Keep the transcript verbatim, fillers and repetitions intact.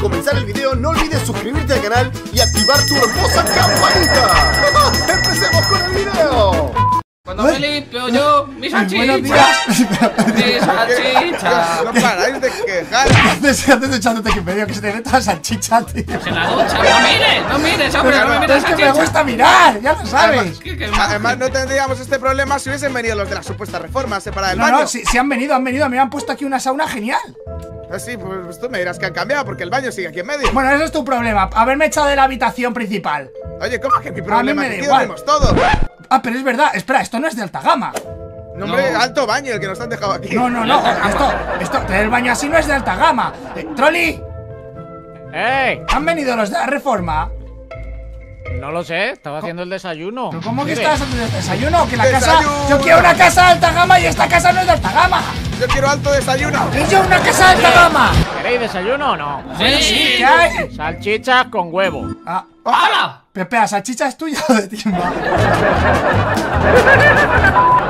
comenzar el video, no olvides suscribirte al canal y activar tu hermosa campanita. ¡Empecemos con el video! Cuando me limpio yo, mis salchichas, mis salchichas. No paráis de quejar. Antes echándote que me dio que se te ve toda la salchicha, tío. Pues en la ducha, no mires, no mires, hombre, no mires salchicha. Es que me gusta mirar, ya lo sabes. Además, no tendríamos este problema si hubiesen venido los de la supuesta reforma separada del baño. No, no, si han venido, han venido, me han puesto aquí una sauna genial. Ah, sí, pues tú me dirás que han cambiado porque el baño sigue aquí en medio. Bueno, eso es tu problema, haberme echado de la habitación principal. Oye, ¿cómo es que mi problema? A mí me da igual. Ah, pero es verdad, espera, esto no es de alta gama. No, hombre, alto baño el que nos han dejado aquí. No, no, no, esto, esto, tener baño así no es de alta gama. eh, Trolli. ¡Ey! ¿Han venido los de la reforma? No lo sé, estaba haciendo el desayuno. ¿Pero cómo que estabas haciendo el desayuno? Que la desayuno. casa... Yo quiero una casa de alta gama y esta casa no es de alta gama. Yo quiero alto desayuno. Y yo una casa de alta gama. ¿Queréis desayuno o no? Sí, sí. ¿Qué hay? Salchichas con huevo. Ah. ¡Hala! Pepe, ¿la salchicha es tuya o de timba?